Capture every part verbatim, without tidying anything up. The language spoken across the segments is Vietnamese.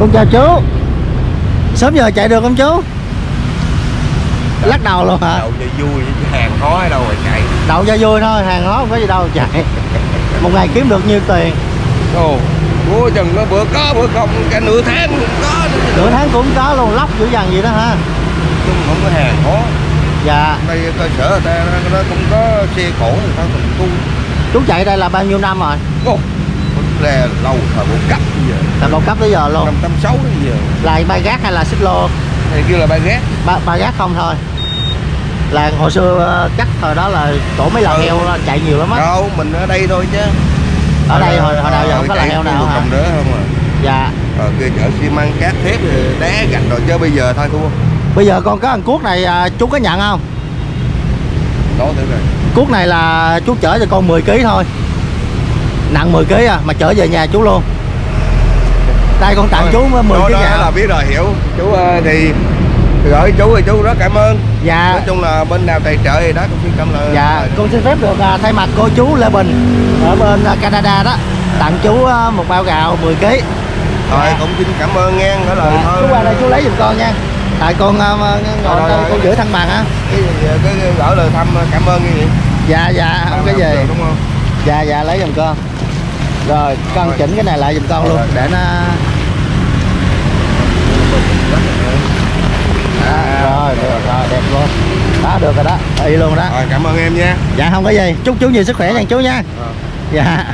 Con chào chú. Sớm giờ chạy được không chú? Lắc đầu luôn hả? Đậu cho vui, hàng khó ở đâu mà chạy. Đậu cho vui thôi, hàng khó không có gì đâu mà chạy. Một ngày kiếm được nhiêu tiền? Ồ, bữa chừng nó bữa có bữa không, cả nửa tháng cũng có. Nửa tháng cũng có luôn, lóc dữ dằn vậy đó hả? Chứ không có hàng khó. Dạ. Đây cơ sở người ta nó cũng có xe cổ người ta cũng tu. Chú chạy đây là bao nhiêu năm rồi? Ồ, là lâu thời bao cấp bây giờ. Thời bao cấp tới giờ luôn. Năm tám sáu đến giờ. Là ba gác hay là xích lô? Thì kêu là ba gác. Ba, ba gác không thôi. Là hồi xưa chắc thời đó là tổ mấy là ừ. heo chạy nhiều lắm á. Đâu, mình ở đây thôi chứ. Ở đây hồi hồi nào giờ không có là heo nào hả? Nữa không à. Dạ. Rồi kia chở xi măng cát thép đá gạch rồi chứ bây giờ thôi thua. Bây giờ con có thằng cuốc này chú có nhận không? Đó thử rồi. Cuốc này là chú chở cho con mười ký thôi. Nặng mười ký à, mà chở về nhà chú luôn. Đây con tặng chú mười ký đó, đó là biết rồi, hiểu. Chú thì gửi chú thì chú rất cảm ơn. Dạ. Nói chung là bên nào tài trợ thì đó cũng xin cảm ơn. Dạ, con xin phép được thay mặt cô chú Lê Bình ở bên Canada đó tặng chú một bao gạo mười ký. Rồi dạ. Cũng xin cảm ơn nha, đó là dạ. Thôi. Chú qua đây chú lấy giùm con nha. Tại con ngồi đây con giữ thăng bằng á. Cái cái gửi lời thăm cảm ơn như vậy. Dạ dạ, không cái gì. Đúng không? Dạ dạ lấy giùm con. Rồi, con rồi. Chỉnh cái này lại giùm con rồi, luôn rồi. Để nó à, rồi, được rồi, đẹp luôn. Đó được rồi đó, y luôn đó. Rồi cảm ơn em nha. Dạ không có gì. Chúc chú nhiều sức khỏe nha chú nha. Rồi. Dạ.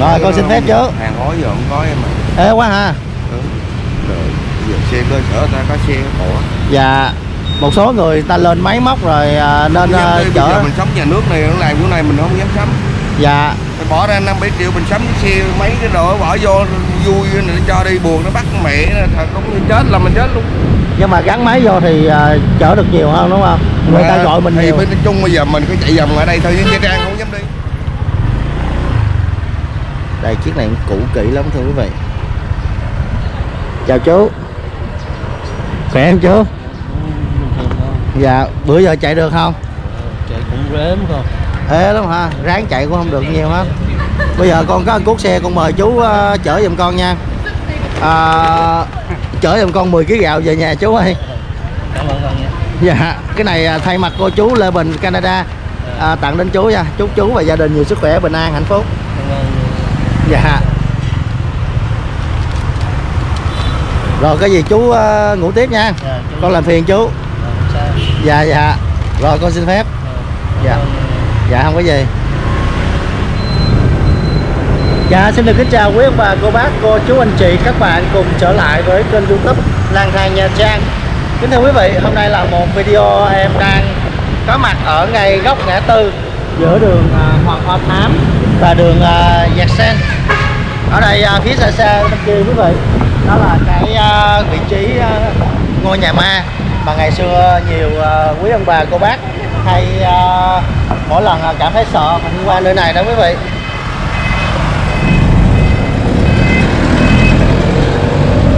Rồi con xin phép chú. Hàng hối giờ không có em mà. Ê quá ha. Xe cơ sở ta có xe cổ. Dạ. Một số người ta lên máy móc rồi nên chở. Mình sống nhà nước này này bữa nay mình không dám sắm. Dạ. Mình bỏ ra năm bảy triệu mình sắm cái xe mấy cái đồ bỏ vô vui nó cho đi buồn nó bắt mẹ thật đúng như chết là mình chết luôn. Nhưng mà gắn máy vô thì uh, chở được nhiều hơn đúng không? Người à, ta gọi mình thì nhiều. Bên chung bây giờ mình cứ chạy vòng ở đây thôi chứ Nha Trang không dám đi. Đây chiếc này cũng cũ kỹ lắm thưa quý vị. Chào chú. Khỏe em chú? Dạ, bữa giờ chạy được không? Chạy cũng rếm không? Ê lắm hả? Ráng chạy cũng không được nhiều hết. Bây giờ con có một cuốc xe con mời chú uh, chở giùm con nha. uh, Chở giùm con mười ký gạo về nhà chú ơi. Cảm ơn con nha. Dạ, cái này thay mặt cô chú Lê Bình Canada uh, tặng đến chú nha. Chúc chú và gia đình nhiều sức khỏe, bình an, hạnh phúc. Cảm ơn. Dạ. Rồi cái gì chú uh, ngủ tiếp nha. Dạ, con làm phiền chú. Dạ dạ. Rồi con xin phép. Dạ. Dạ không có gì. Dạ xin được kính chào quý ông bà, cô bác, cô chú, anh chị, các bạn cùng trở lại với kênh YouTube Lang Thang Nhà Trang. Kính thưa quý vị, hôm nay là một video em đang có mặt ở ngay góc ngã tư giữa đường uh, Hoàng Hoa Thám và đường uh, Nhạc Sơn. Ở đây uh, phía xa xa bên kia quý vị, đó là cái uh, vị trí uh, ngôi nhà ma mà ngày xưa nhiều uh, quý ông bà cô bác hay uh, mỗi lần cảm thấy sợ mình qua nơi này đó quý vị.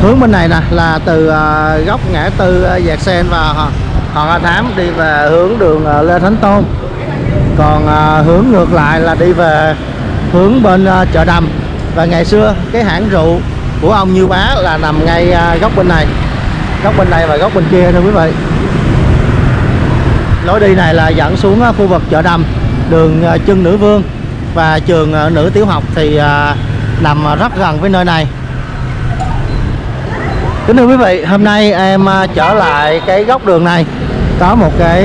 Hướng bên này nè là từ uh, góc ngã tư uh, Nhạc Sen và Hoàng Hoa Thám đi về hướng đường uh, Lê Thánh Tôn. Còn uh, hướng ngược lại là đi về hướng bên uh, chợ Đầm. Và ngày xưa cái hãng rượu của ông Như Bá là nằm ngay uh, góc bên này. Góc bên này và góc bên kia thưa quý vị. Lối đi này là dẫn xuống khu vực chợ Đầm, đường Trưng Nữ Vương và trường nữ tiểu học thì nằm rất gần với nơi này. Kính thưa quý vị, hôm nay em trở lại cái góc đường này. Có một cái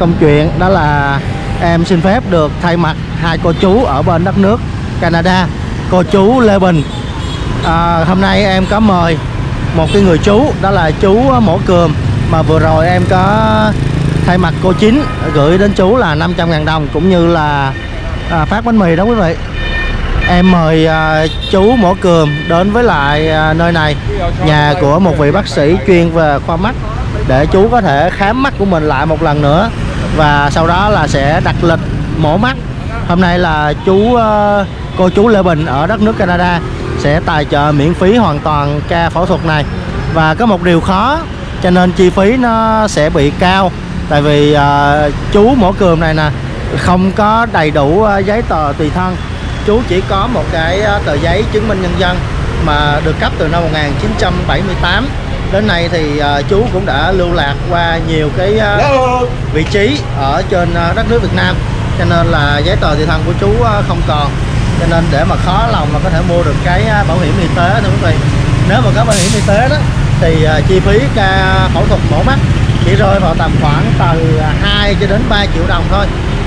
công chuyện đó là em xin phép được thay mặt hai cô chú ở bên đất nước Canada, cô chú Lê Bình. à, Hôm nay em có mời một cái người chú đó là chú Mổ Cườm mà vừa rồi em có thay mặt cô Chín gửi đến chú là năm trăm ngàn đồng cũng như là à, phát bánh mì đó quý vị. Em mời à, chú Mổ Cườm đến với lại à, nơi này, nhà của một vị bác sĩ chuyên về khoa mắt để chú có thể khám mắt của mình lại một lần nữa và sau đó là sẽ đặt lịch mổ mắt. Hôm nay là chú à, cô chú Lê Bình ở đất nước Canada sẽ tài trợ miễn phí hoàn toàn ca phẫu thuật này. Và có một điều khó cho nên chi phí nó sẽ bị cao. Tại vì uh, chú Mổ Cườm này nè không có đầy đủ uh, giấy tờ tùy thân. Chú chỉ có một cái uh, tờ giấy chứng minh nhân dân mà được cấp từ năm một nghìn chín trăm bảy mươi tám đến nay thì uh, chú cũng đã lưu lạc qua nhiều cái uh, vị trí ở trên uh, đất nước Việt Nam, cho nên là giấy tờ tùy thân của chú uh, không còn, cho nên để mà khó lòng mà có thể mua được cái uh, bảo hiểm y tế. Thưa quý vị, nếu mà có bảo hiểm y tế đó thì uh, chi phí ca phẫu thuật mổ mắt chỉ rơi vào tầm khoảng từ uh, hai cho đến ba triệu đồng thôi.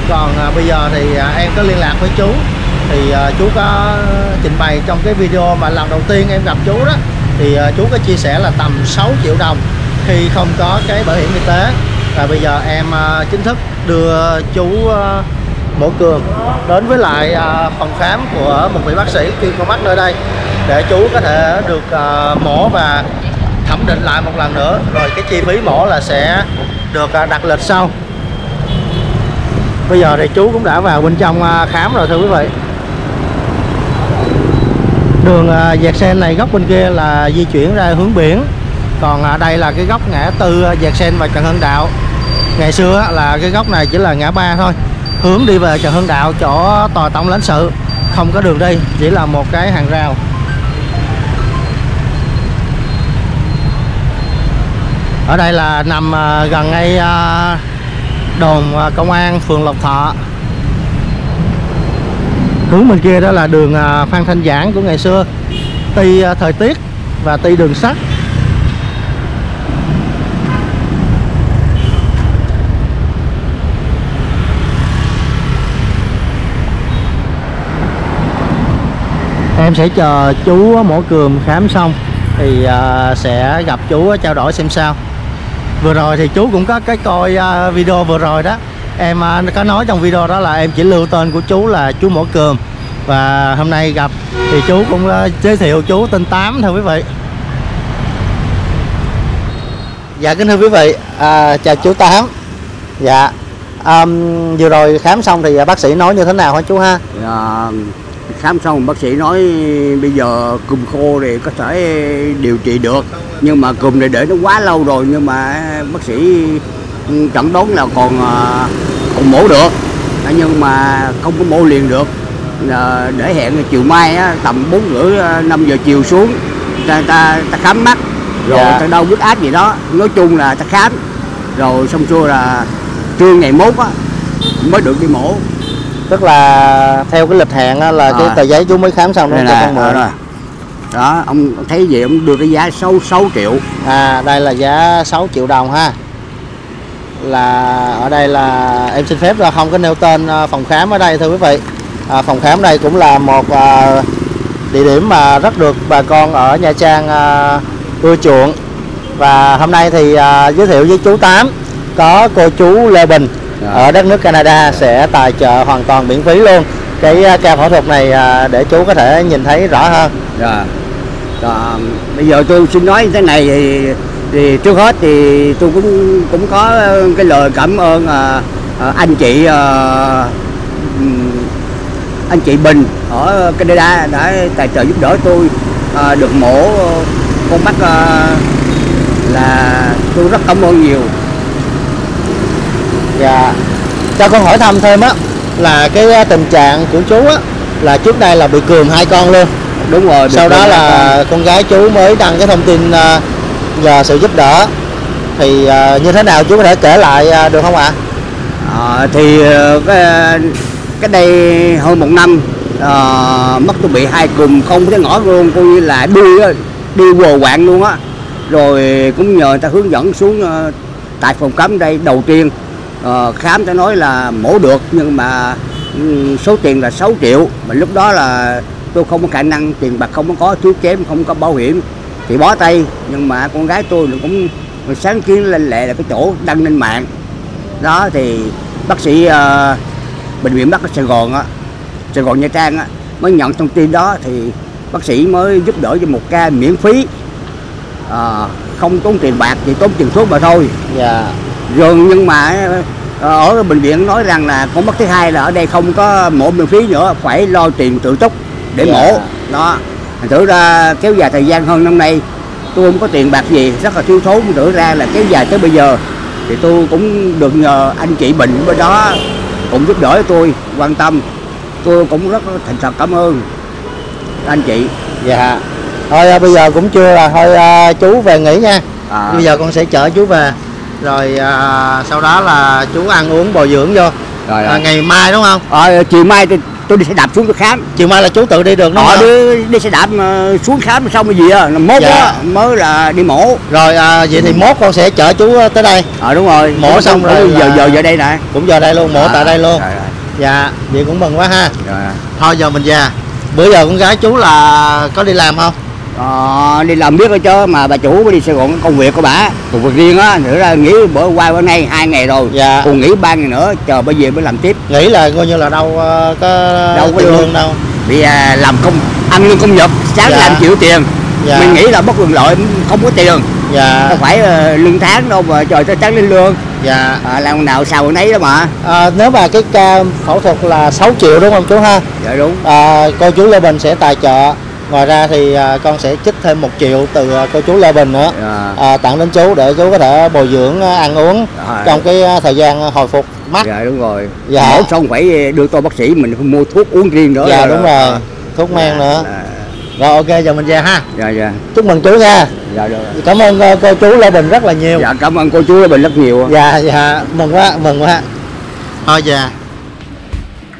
Còn uh, bây giờ thì uh, em có liên lạc với chú, thì uh, chú có trình bày trong cái video mà lần đầu tiên em gặp chú đó, thì uh, chú có chia sẻ là tầm sáu triệu đồng khi không có cái bảo hiểm y tế. Và bây giờ em uh, chính thức đưa chú uh, Mổ Cường đến với lại uh, phòng khám của một vị bác sĩ chuyên khoa mắt nơi đây, để chú có thể được uh, mổ và thẩm định lại một lần nữa, rồi cái chi phí mổ là sẽ được uh, đặt lịch sau. Bây giờ thì chú cũng đã vào bên trong uh, khám rồi thưa quý vị. Đường Vẹt Sen này góc bên kia là di chuyển ra hướng biển, còn đây là cái góc ngã tư Vẹt Sen và Trần Hưng Đạo. Ngày xưa là cái góc này chỉ là ngã ba thôi, hướng đi về Trần Hưng Đạo chỗ tòa tổng lãnh sự, không có đường đi, chỉ là một cái hàng rào. Ở đây là nằm gần ngay đồn công an phường Lộc Thọ. Hướng bên kia đó là đường Phan Thanh Giảng của ngày xưa, tuy thời tiết và tuy đường sắt. Em sẽ chờ chú Mổ Cường khám xong thì sẽ gặp chú trao đổi xem sao. Vừa rồi thì chú cũng có cái coi video vừa rồi đó, em có nói trong video đó là em chỉ lưu tên của chú là chú Mổ Cường, và hôm nay gặp thì chú cũng giới thiệu chú tên Tám thưa quý vị. Dạ kính thưa quý vị, à, chào chú Tám. Dạ à, vừa rồi khám xong thì bác sĩ nói như thế nào hả chú ha? Dạ, khám xong bác sĩ nói bây giờ cùm khô thì có thể điều trị được, nhưng mà cùm này để nó quá lâu rồi, nhưng mà bác sĩ chẩn đoán là còn còn mổ được, nhưng mà không có mổ liền được. Để hẹn chiều mai tầm bốn rưỡi năm giờ chiều xuống ta, ta, ta khám mắt rồi dạ. Ta đau huyết áp gì đó, nói chung là ta khám rồi xong xuôi là trưa ngày mốt á mới được đi mổ. Tức là theo cái lịch hẹn là à, cái tờ giấy chú mới khám xong rồi nè, rồi đó ông thấy gì ông đưa cái giá sáu sáu triệu. À đây là giá sáu triệu đồng ha. Là ở đây là em xin phép là không có nêu tên phòng khám ở đây thưa quý vị. À, phòng khám đây cũng là một à, địa điểm mà rất được bà con ở Nha Trang à, ưa chuộng. Và hôm nay thì à, giới thiệu với chú Tám có cô chú Lê Bình à, ở đất nước Canada sẽ tài trợ hoàn toàn miễn phí luôn cái à, ca phẫu thuật này à, để chú có thể nhìn thấy rõ hơn. Dạ. Dạ. Bây giờ tôi xin nói thế này thì thì trước hết thì tôi cũng cũng có cái lời cảm ơn à, à, anh chị à, anh chị Bình ở Canada đã tài trợ giúp đỡ tôi à, được mổ con mắt à, là tôi rất cảm ơn nhiều. Dạ. Cho con hỏi thăm thêm á, là cái tình trạng của chú á là trước đây là bị cườm hai con luôn. Đúng rồi. Sau đó là con. con gái chú mới đăng cái thông tin à, nhờ sự giúp đỡ thì uh, như thế nào chú có thể kể lại uh, được không ạ? À, thì uh, cái, cái đây hơn một năm uh, mất tôi bị hai cùm không thấy ngõ luôn, coi như là đi đi quồ quạng luôn á. Rồi cũng nhờ người ta hướng dẫn xuống uh, tại phòng khám đây đầu tiên uh, khám ta nói là mổ được, nhưng mà um, số tiền là sáu triệu, mà lúc đó là tôi không có khả năng, tiền bạc không có, thiếu kém, không có bảo hiểm thì bó tay. Nhưng mà con gái tôi cũng sáng kiến lên lệ là cái chỗ đăng lên mạng đó, thì bác sĩ uh, bệnh viện Bắc ở Sài Gòn á, Sài Gòn Nha Trang á, mới nhận thông tin đó thì bác sĩ mới giúp đỡ cho một ca miễn phí, uh, không tốn tiền bạc, chỉ tốn tiền thuốc mà thôi. Dạ. Rồi nhưng mà uh, ở bệnh viện nói rằng là con mắt thứ hai là ở đây không có mổ miễn phí nữa, phải lo tiền tự túc để dạ. mổ đó. Thử ra kéo dài thời gian hơn năm nay tôi không có tiền bạc gì, rất là thiếu thốn, thử ra là kéo dài tới bây giờ thì tôi cũng được nhờ anh chị Bình bên đó cũng giúp đỡ tôi, quan tâm tôi cũng rất thành thật cảm ơn anh chị. Dạ Thôi à, bây giờ cũng trưa là thôi à, chú về nghỉ nha. À, bây giờ con sẽ chở chú về rồi à, sau đó là chú ăn uống bồi dưỡng vô rồi, à, ngày mai đúng không? Ờ, chiều mai tôi, tôi đi xe đạp xuống tôi khám. Chiều mai là chú tự đi được đúng ờ, không? Ờ, đi, đi xe đạp xuống khám xong cái gì á, mốt dạ. đó, mới là đi mổ. Rồi à, vậy thì mốt con sẽ chở chú tới đây. Ờ đúng rồi, mổ xong, xong rồi giờ giờ giờ đây nè. Cũng giờ đây luôn, mổ à, tại đây luôn. Rồi, rồi. Dạ, vậy cũng mừng quá ha. Rồi. Thôi giờ mình về. Bữa giờ con gái chú là có đi làm không? Ờ, đi làm biết thôi chứ mà bà chủ đi Sài Gòn công việc của bà, công việc riêng á, nữa ra nghỉ bữa qua bữa nay hai ngày rồi, dạ. còn nghỉ ba ngày nữa chờ bây giờ mới làm tiếp. Nghỉ là coi như là đâu uh, có đâu có lương đâu. Bị uh, làm công ăn lương công nhật, sáng dạ. làm chịu tiền, dạ. mình nghĩ là bất quyền lợi không có tiền, dạ. không phải uh, lương tháng đâu mà trời tới tháng lên lương. Dạ. À, làm nào sao nấy đó mà. À, nếu mà cái ca phẫu thuật là sáu triệu đúng không chú ha? Dạ đúng. À, cô chú Lê Bình sẽ tài trợ. Ngoài ra thì con sẽ chích thêm một triệu từ cô chú Lê Bình nữa yeah. à, tặng đến chú để chú có thể bồi dưỡng ăn uống yeah. trong cái thời gian hồi phục mắt. Dạ yeah, đúng rồi. Dạ. Mổ xong phải đưa tôi bác sĩ mình mua thuốc uống riêng nữa. Dạ yeah, đúng rồi. Thuốc men yeah. nữa. Yeah. Rồi ok giờ mình ra ha. Dạ yeah, dạ. Yeah. Chúc mừng chú nha. Dạ được. Cảm ơn cô chú Lê Bình rất là nhiều. Dạ yeah, cảm ơn cô chú Lê Bình rất nhiều. Dạ yeah, dạ yeah. mừng quá mừng quá. Thôi dạ.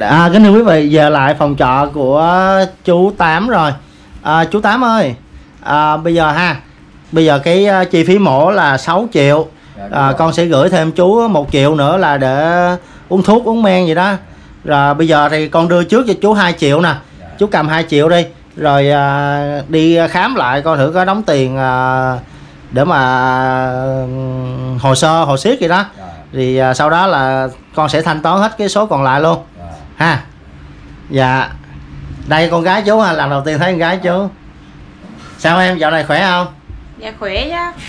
À, kính thưa quý vị, giờ lại phòng trọ của chú Tám rồi. À, chú Tám ơi, à, bây giờ ha, bây giờ cái uh, chi phí mổ là sáu triệu, dạ, à, con sẽ gửi thêm chú một triệu nữa là để uống thuốc uống men gì đó. Rồi bây giờ thì con đưa trước cho chú hai triệu nè, dạ. chú cầm hai triệu đi, rồi à, đi khám lại coi thử có đóng tiền à, để mà hồ sơ hồ siết gì đó, dạ. thì à, sau đó là con sẽ thanh toán hết cái số còn lại luôn, dạ. ha, dạ. Đây con gái chú ha, lần đầu tiên thấy con gái chú. Sao em, dạo này khỏe không? Dạ khỏe chứ.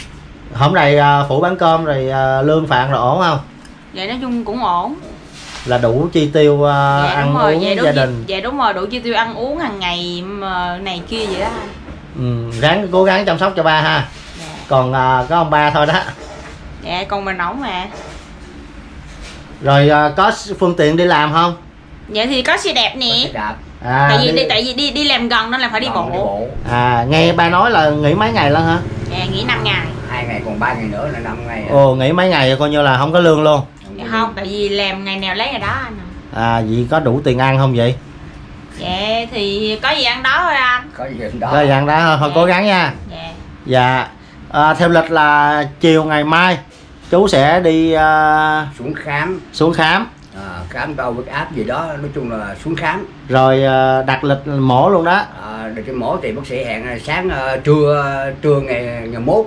Hôm nay phụ bán cơm rồi lương phạt rồi ổn không? Dạ nói chung cũng ổn. Là đủ chi tiêu dạ, ăn đúng rồi, uống dạ, gia đúng, đình. Dạ đúng rồi, đủ chi tiêu ăn uống hàng ngày mà này kia vậy đó. Ừ, ráng cố gắng chăm sóc cho ba ha. Dạ. Còn uh, có ông ba thôi đó. Dạ còn mình ổn mà. Rồi uh, có phương tiện đi làm không? Dạ thì có xe đạp nè. À, tại vì đi, đi tại vì đi đi làm gần nên là phải đi bộ. À nghe ba nói là nghỉ mấy ngày lận hả? Dạ, nghỉ năm ngày. Hai ngày còn ba ngày nữa là năm ngày. Ồ, nghỉ mấy ngày coi như là không có lương luôn. Không, không tại vì làm ngày nào lấy ngày đó anh. À vậy có đủ tiền ăn không vậy? Dạ thì có gì ăn đó thôi anh. Có gì ăn đó. Có gì ăn đó thôi, thôi dạ. cố gắng nha. Dạ. Dạ. À, theo lịch là chiều ngày mai chú sẽ đi uh... xuống khám. Xuống khám. À, khám đo huyết áp gì đó, nói chung là xuống khám rồi đặt lịch mổ luôn đó. À, được cái mổ thì bác sĩ hẹn sáng trưa trưa ngày ngày mốt.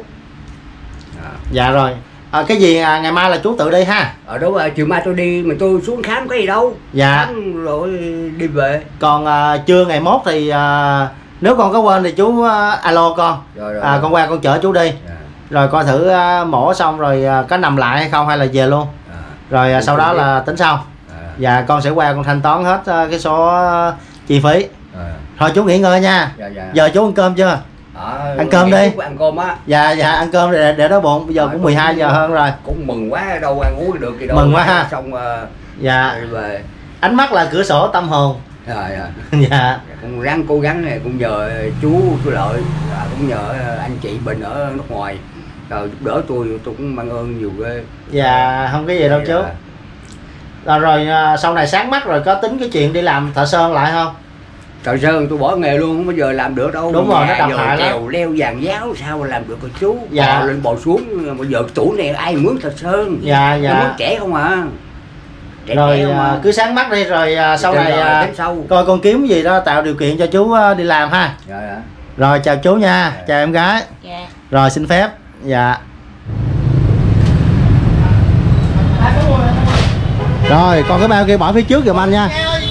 À. Dạ rồi. À, cái gì à, ngày mai là chú tự đi ha. Ờ đúng rồi, chiều mai tôi đi mình tôi xuống khám cái gì đâu. Dạ. Khám rồi đi về. Còn à, trưa ngày mốt thì à, nếu con có quên thì chú à, alo con. Rồi, rồi. À, con qua con chở chú đi. Dạ. Rồi coi thử à, mổ xong rồi à, có nằm lại hay không hay là về luôn. Rồi Cũng sau đó biết. là tính sau. À. Dạ con sẽ qua con thanh toán hết cái số chi phí. À. Thôi chú nghỉ ngơi nha. Dạ, dạ. Giờ chú ăn cơm chưa? À, ăn cơm đi. Ăn cơm á. Dạ dạ ăn cơm để để đói bụng. Bây giờ à, cũng mười hai giờ hơn rồi. Cũng mừng quá đâu ăn uống được gì đâu. Mừng quá ha. Xong uh, dạ. Về. Ánh mắt là cửa sổ tâm hồn. Dạ dạ. dạ. Cũng ráng cố gắng này, cũng nhờ chú chú Lợi, cũng nhờ anh chị Bình ở nước ngoài. Rồi giúp đỡ tôi, tôi cũng mang ơn nhiều ghê. Dạ, không có gì đâu dạ. chú. Rồi, rồi sau này sáng mắt rồi có tính cái chuyện đi làm thợ sơn lại không? Thợ sơn tôi bỏ nghề luôn, không bao giờ làm được đâu. Đúng rồi, nó độc hại lắm. Trèo leo vàng giáo sao mà làm được rồi chú. Dạ. Bò lên bò xuống, bây giờ tuổi này ai muốn thợ sơn. Dạ, dạ. Muốn trẻ không à. Trẻ rồi không à? Cứ sáng mắt đi rồi sau Trời này rồi, sau. coi con kiếm gì đó tạo điều kiện cho chú đi làm ha. Dạ, dạ. Rồi chào chú nha, dạ. chào em gái. Dạ. Rồi xin phép. Dạ. Rồi còn cái bao kia bỏ phía trước giùm anh nha.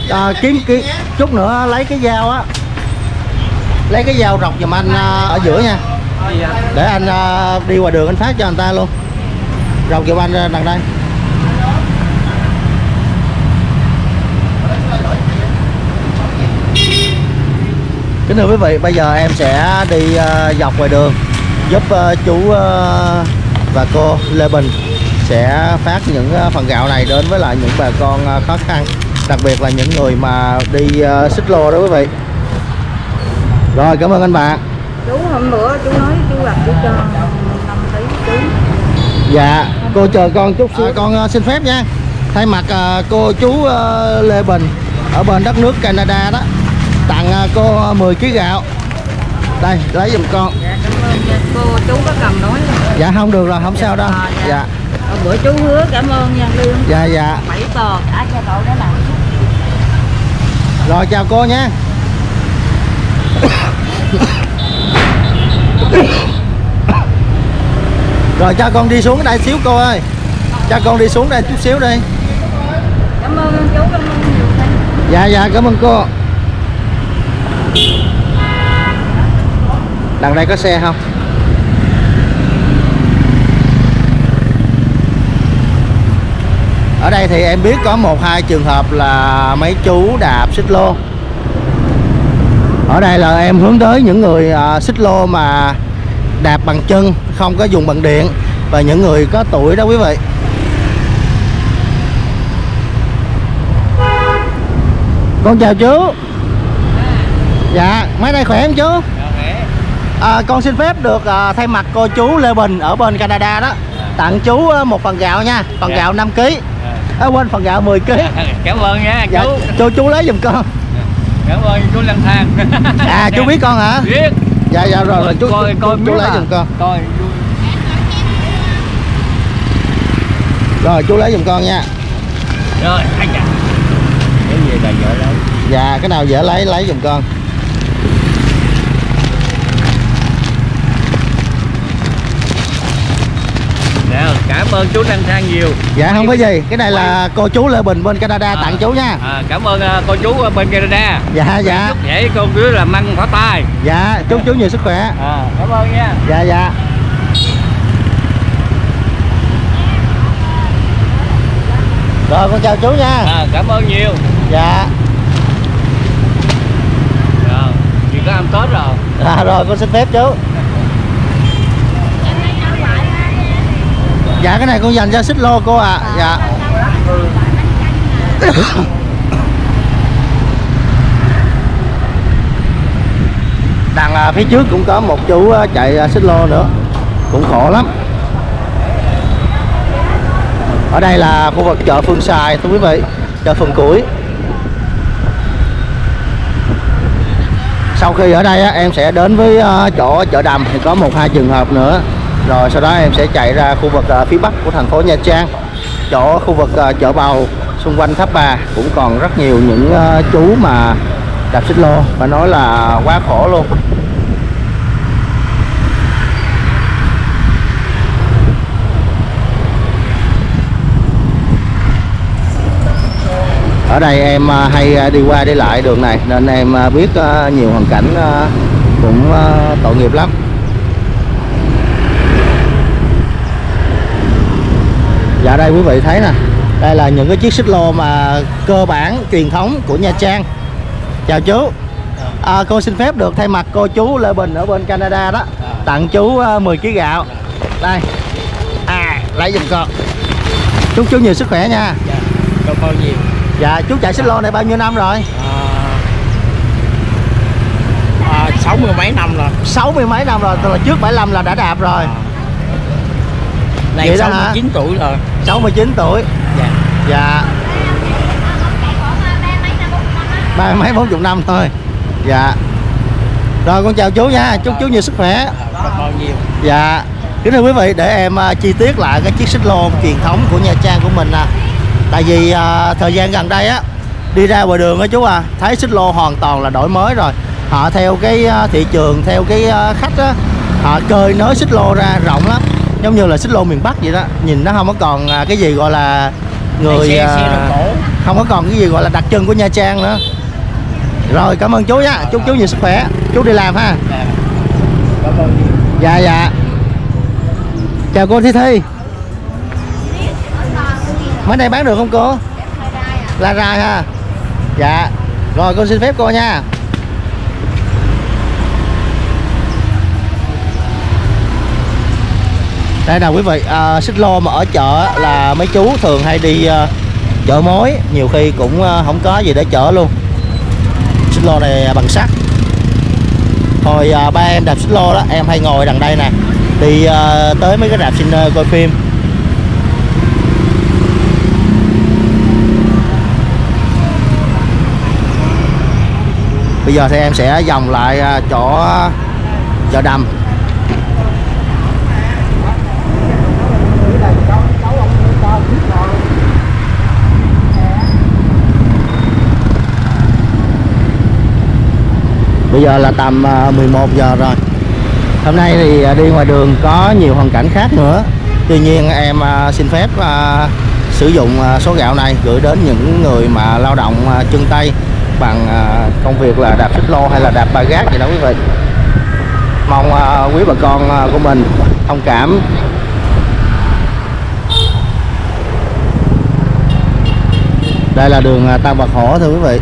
À, kiếm kiếm chút nữa lấy cái dao á, lấy cái dao rọc giùm anh ở giữa nha, để anh đi ngoài đường anh phát cho người ta luôn. Rọc giùm anh đằng đây. Kính thưa quý vị, bây giờ em sẽ đi dọc ngoài đường giúp uh, chú uh, và cô Lê Bình sẽ phát những uh, phần gạo này đến với lại những bà con uh, khó khăn, đặc biệt là những người mà đi uh, xích lô đó quý vị. Rồi cảm ơn anh bạn. Chú hôm bữa chú nói chú gặp chú cho năm tỷ chú. Dạ, cô chờ con chút xíu. À, con xin phép nha. Thay mặt cô chú Lê Bình ở bên đất nước Canada đó, tặng cô mười ký gạo. Đây, lấy giùm con. Dạ, cảm ơn nha. Cô chú có cầm nói rồi. Dạ không được rồi, không dạ, sao đâu. À, dạ. dạ. Ở bữa chú hứa cảm ơn nha Lương. Dạ dạ. Bảy tờ đã cho cậu đó làm. Rồi chào cô nha. Rồi cho con đi xuống đây xíu cô ơi. Cho con đi xuống đây chút xíu đi. Cảm ơn chú, cảm ơn nhiều. Dạ dạ, cảm ơn cô. Đằng đây có xe không? Ở đây thì em biết có một hai trường hợp là mấy chú đạp xích lô. Ở đây là em hướng tới những người uh, xích lô mà đạp bằng chân, không có dùng bằng điện, và những người có tuổi đó quý vị. Con chào chú. Dạ, mấy nay khỏe không chú? À, con xin phép được uh, thay mặt cô chú Lê Bình ở bên Canada đó, tặng chú một phần gạo nha, phần dạ. gạo năm ký. À, quên, phần gạo mười ký. Cảm ơn nha chú. Dạ, chú chú lấy giùm con. Cảm ơn chú Lang Thang. À chú biết con hả? Biết. Dạ dạ rồi, rồi chú coi, coi, chú, chú lấy à. giùm con. Coi. Rồi chú lấy giùm con nha. Rồi, anh dạ. Cái gì là dễ lấy. Dạ, cái nào dễ lấy lấy giùm con. Cảm ơn chú Lang Thang nhiều. Dạ không có gì. Cái này là cô chú Lê Bình bên Canada à, tặng chú nha. À, cảm ơn uh, cô chú bên Canada. Dạ dạ. Chúc vậy cô chú là măng phá tay. Dạ, chúc chú nhiều sức khỏe. À, cảm ơn nha. Dạ dạ. Rồi con chào chú nha. À, cảm ơn nhiều. Dạ. Rồi, chỉ có ăn Tết rồi. À, rồi con xin phép chú. Dạ cái này con dành cho xích lô cô ạ. À. Dạ. Đằng phía trước cũng có một chú chạy xích lô nữa, cũng khổ lắm. Ở đây là khu vực chợ Phương Xài thưa quý vị, chợ Phần Củi. Sau khi ở đây em sẽ đến với chỗ chợ Đầm thì có một hai trường hợp nữa. Rồi sau đó em sẽ chạy ra khu vực uh, phía bắc của thành phố Nha Trang. Chỗ khu vực uh, chợ Bầu, xung quanh Tháp Bà cũng còn rất nhiều những uh, chú mà đạp xích lô, phải nói là quá khổ luôn. Ở đây em uh, hay uh, đi qua đi lại đường này nên em uh, biết uh, nhiều hoàn cảnh uh, cũng uh, tội nghiệp lắm. Dạ đây quý vị thấy nè, đây là những cái chiếc xích lô mà cơ bản truyền thống của Nha Trang. Chào chú. À, cô xin phép được thay mặt cô chú Lê Bình ở bên Canada đó, tặng chú mười ký gạo. Đây. À, lấy giùm con. Chúc chú nhiều sức khỏe nha. Dạ, cảm ơn nhiều. Dạ, chú chạy xích lô này bao nhiêu năm rồi? À, sáu mươi mấy năm rồi. Sáu mươi mấy năm rồi, tức là trước bảy lăm là đã đạp rồi. Này sáu mươi chín tuổi rồi. sáu mươi chín tuổi. Dạ. Dạ. Ba mấy bốn mươi năm thôi. Dạ. Rồi con chào chú nha, chúc chú nhiều sức khỏe. Dạ. Kính thưa quý vị, để em chi tiết lại cái chiếc xích lô truyền thống của Nha Trang của mình nè. Tại vì à, thời gian gần đây á, đi ra ngoài đường á chú à, thấy xích lô hoàn toàn là đổi mới rồi. Họ theo cái thị trường, theo cái khách á, họ cơi nới xích lô ra rộng lắm. Giống như là xích lô miền Bắc vậy đó, nhìn nó không có còn cái gì gọi là người xe, xe không có còn cái gì gọi là đặc trưng của Nha Trang nữa. Rồi cảm ơn chú nha, chúc chú nhiều sức khỏe, chú đi làm ha. Dạ dạ. Chào cô Thi Thi, mấy nay bán được không cô? La rai ha. Dạ rồi con xin phép cô nha. Đây nào quý vị, à, xích lô mà ở chợ là mấy chú thường hay đi à, chợ mối, nhiều khi cũng à, không có gì để chở luôn. Xích lô này bằng sắt. Hồi à, ba em đạp xích lô đó, em hay ngồi đằng đây nè, đi à, tới mấy cái rạp xin coi phim. Bây giờ thì em sẽ vòng lại à, chỗ chợ Đầm. Bây giờ là tầm mười một giờ rồi. Hôm nay thì đi ngoài đường có nhiều hoàn cảnh khác nữa. Tuy nhiên em xin phép sử dụng số gạo này gửi đến những người mà lao động chân tay bằng công việc là đạp xích lô hay là đạp ba gác gì đó quý vị. Mong quý bà con của mình thông cảm. Đây là đường Tăng Bạt Hổ thưa quý vị.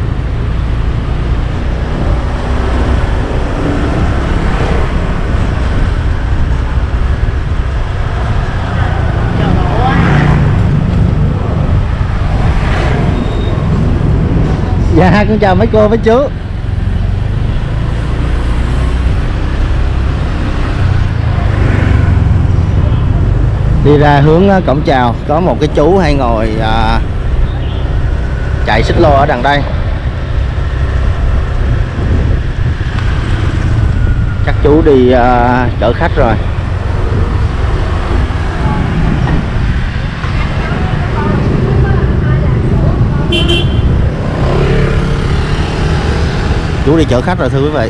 Dạ cũng chào mấy cô mấy chú. Đi ra hướng cổng chào có một cái chú hay ngồi à, chạy xích lô ở đằng đây. Chắc chú đi à, chở khách rồi. Chú đi chở khách rồi thưa quý vị.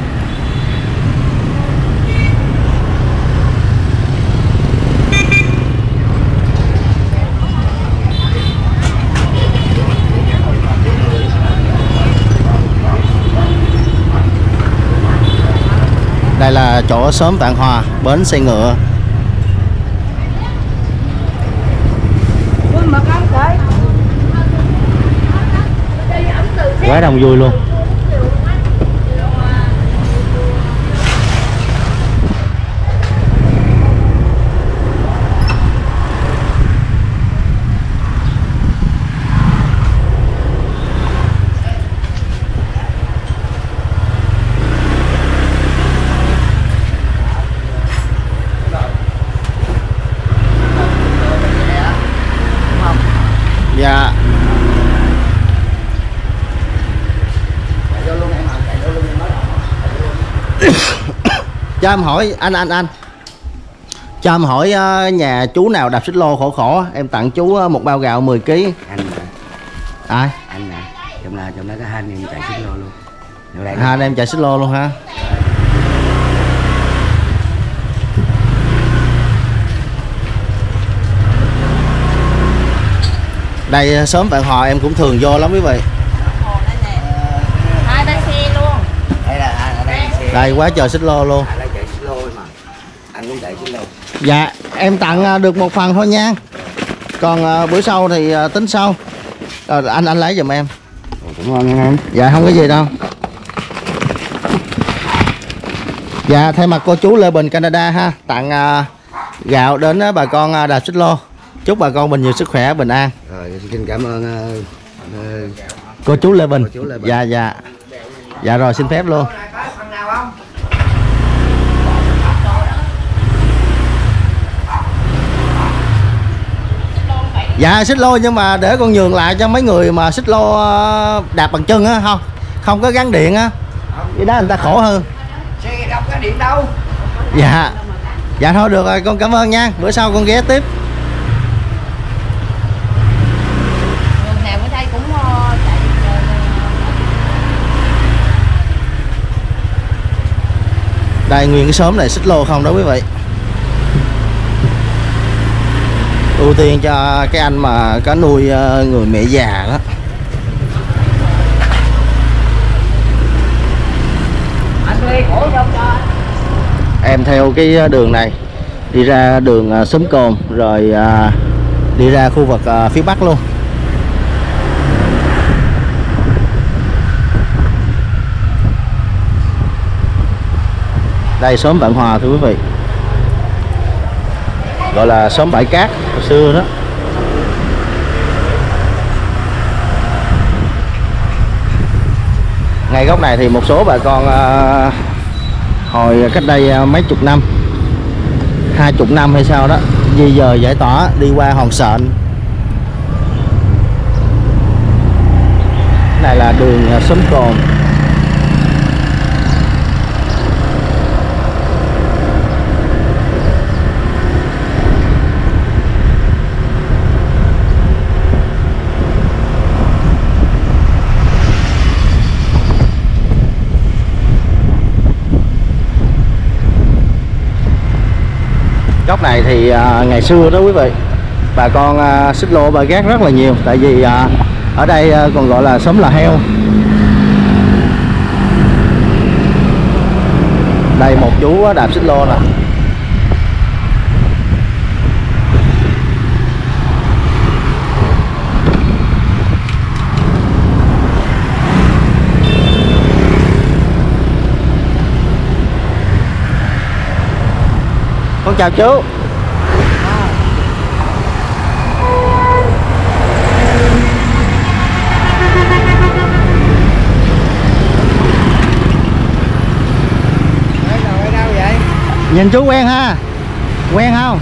Đây là chỗ xóm Vạn Hòa, bến xe ngựa. Quá đông vui luôn. Cho em hỏi anh anh anh cho em hỏi nhà chú nào đạp xích lô khổ khổ em tặng chú một bao gạo mười ký. Anh nè. À? Anh nè. Trong là trong đó có hai anh em chạy xích lô luôn. Hai anh em chạy xích lô luôn ha. Đây xóm Vạn Hòa em cũng thường vô lắm quý vị. Hai bánh xe luôn. Đây là hai bánh xe. Đây quá trời xích lô luôn. Dạ em tặng được một phần thôi nha. Còn bữa sau thì tính sau. Rồi, anh anh lấy giùm em. Cảm ơn anh em. Dạ không có gì đâu. Dạ thay mặt cô chú Lê Bình Canada ha, tặng uh, gạo đến uh, bà con uh, đạp xích lô. Chúc bà con mình nhiều sức khỏe bình an. Rồi xin cảm ơn uh, uh, cô chú Lê Bình. Cô chú Lê Bình. Dạ dạ. Dạ rồi xin phép luôn. Dạ xích lô nhưng mà để con nhường lại cho mấy người mà xích lô đạp bằng chân á, không không có gắn điện á, cái đó người ta khổ hơn. Xe đâu có điện đâu. Dạ dạ thôi được rồi, con cảm ơn nha, bữa sau con ghé tiếp. Đường nào ở đây cũng chạy. Đây nguyên cái xóm này xích lô không đó quý vị. Ưu tiên cho cái anh mà có nuôi người mẹ già đó. Em theo cái đường này đi ra đường Xóm Cồn rồi đi ra khu vực phía Bắc luôn. Đây xóm Vạn Hòa thưa quý vị, gọi là xóm bãi cát hồi xưa đó. Ngay góc này thì một số bà con uh, hồi cách đây mấy chục năm, hai chục năm hay sao đó, di dời giải tỏa đi qua Hòn Sện. Này là đường Xóm Cồn. Góc này thì uh, ngày xưa đó quý vị, bà con uh, xích lô bà gác rất là nhiều, tại vì uh, ở đây uh, còn gọi là xóm là heo. Đây một chú đạp xích lô nè. Con chào chú. Nhìn chú quen ha, quen không?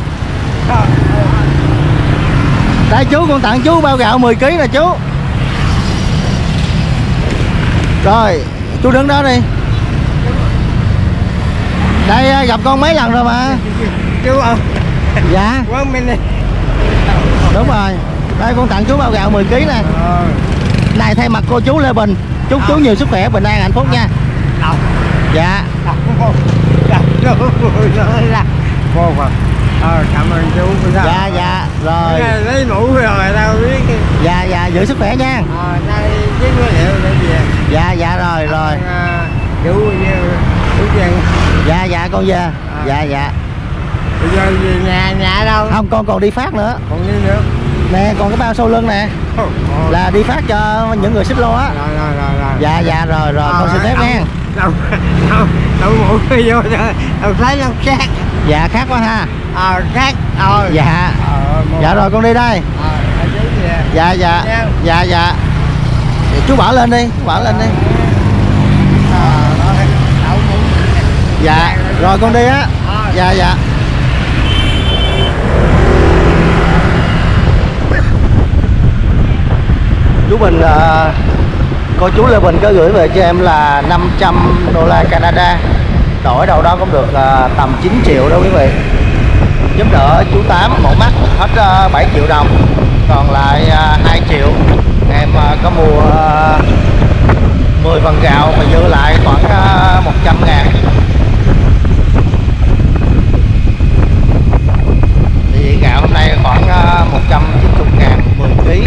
Tại chú con tặng chú bao gạo mười ký nè chú. Rồi chú đứng đó đi. Đây gặp con mấy lần rồi mà. Chú không? Dạ. Đúng rồi. Đây con tặng chú bao gạo mười ký nè. Này thay mặt cô chú Lê Bình, chúc chú nhiều sức khỏe, bình an, hạnh phúc nha. Dạ. Cảm ơn chú. Dạ dạ. Rồi. Lấy mũ rồi tao biết. Dạ dạ, giữ sức khỏe nha. Dạ dạ rồi rồi. Chú dạ dạ con về. Dạ dạ. Bây giờ về nhà, nhà đâu? Không, con còn đi phát nữa. Còn đi nữa. Nè, còn cái bao sau lưng nè. Ồ, ồ. Là đi phát cho những người xích lô á. Rồi, rồi, rồi, rồi. Dạ, dạ, rồi, rồi, con xin phép nha. Đâu, đâu, đâu mũi vô rồi, đâu thấy đâu khác. Dạ, khác quá ha. Ờ, khác, ờ. Dạ, ờ, dạ rồi, con đi đây. Ờ, dạ, dạ, dạ, dạ, dạ. Chú bỏ lên đi, bỏ lên đi. Ờ, đâu mũi. Dạ, rồi con đi á. Dạ, dạ. Chú Bình, uh, cô chú Lê Bình có gửi về cho em là năm trăm đô la Canada, đổi đầu đó cũng được uh, tầm chín triệu đó quý vị. Giúp đỡ chú Tám mổ mắt hết uh, bảy triệu đồng, còn lại uh, hai triệu. Em uh, có mua uh, mười phần gạo mà giữ lại khoảng uh, một trăm ngàn. Thì gạo hôm nay khoảng uh, một trăm chín mươi ngàn mười ký.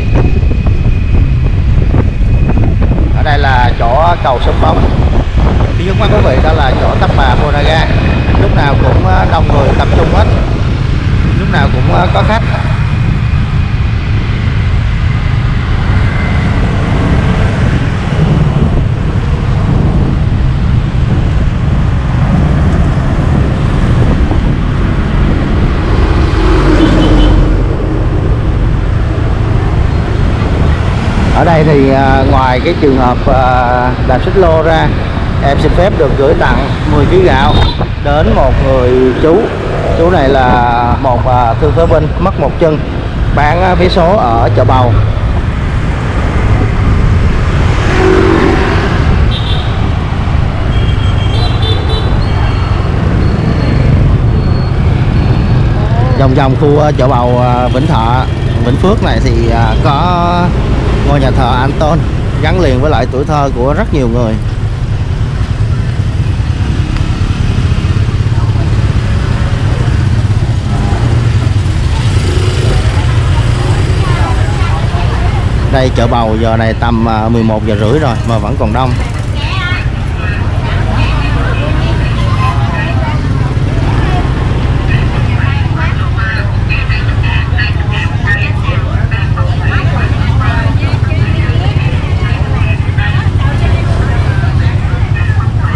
Đây là chỗ cầu Sông Bóng. Phía trước mắt quý vị đó là chỗ Tắp Bà Monaga, lúc nào cũng đông người tập trung hết, lúc nào cũng có khách. Ở đây thì ngoài cái trường hợp đạp xích lô ra, em xin phép được gửi tặng mười ký gạo đến một người chú. Chú này là một thương phế binh, mất một chân, bán vé số ở chợ Bầu. Vòng vòng khu chợ Bầu Vĩnh Thọ, Vĩnh Phước này thì có ngôi nhà thờ Anh Tôn gắn liền với lại tuổi thơ của rất nhiều người. Đây chợ Bầu giờ này tầm mười một giờ rưỡi rồi mà vẫn còn đông.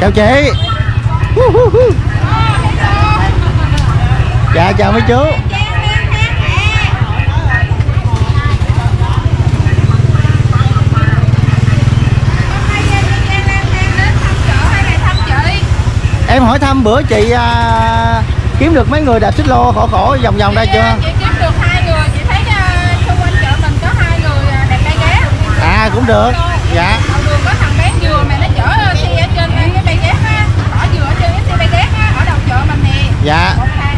Chào chị. Dạ chào mấy chú. Em hỏi thăm bữa chị à, kiếm được mấy người đạp xích lô khổ khổ vòng vòng đây chưa? Chị kiếm được hai người, chị thấy xung quanh chợ mình có hai người đẹp trai ghé. À cũng được. Dạ. Đầu đường có thằng bán dừa mà nó chở xe ở trên cái bay ghép á, bỏ dừa ở trên cái xe bay ghép á ở đầu chợ mình nè. Dạ. Một thằng,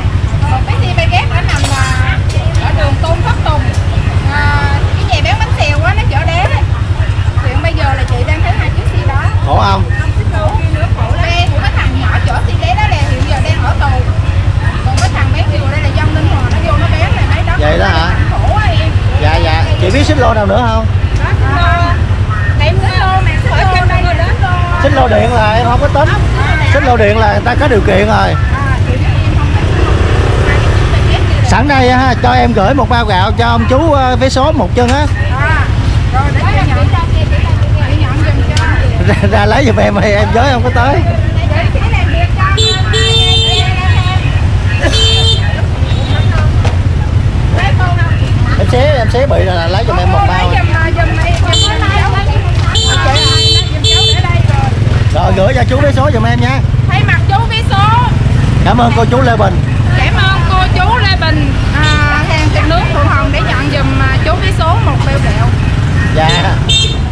một cái xe bay ghép nó nằm ở đường Tôn Thất Tùng. À, cái nhà bán bánh xèo á nó chở đế. Hiện bây giờ là chị đang thấy hai chiếc xe đó. Khổ không? Vậy đó hả? Dạ dạ. Chị biết xích lô nào nữa không? Em xích lô mà xích lô đây là xích lô điện là em không có tính. Xích lô điện là người ta có điều kiện rồi. Sẵn đây ha, cho em gửi một bao gạo cho ông chú vé số một chân á. Ra, ra lấy giùm em thì em giới không có tới. Em xé, em xé bị là lấy giùm em một bao. Rồi gửi cho chú vé số giùm em nha. Thay mặt chú vé số. Cảm ơn cô chú Lê Bình. Cảm ơn cô chú Lê Bình hàng Trưng Nước Phụ Hồng để nhận giùm chú vé số một bao gạo. Dạ.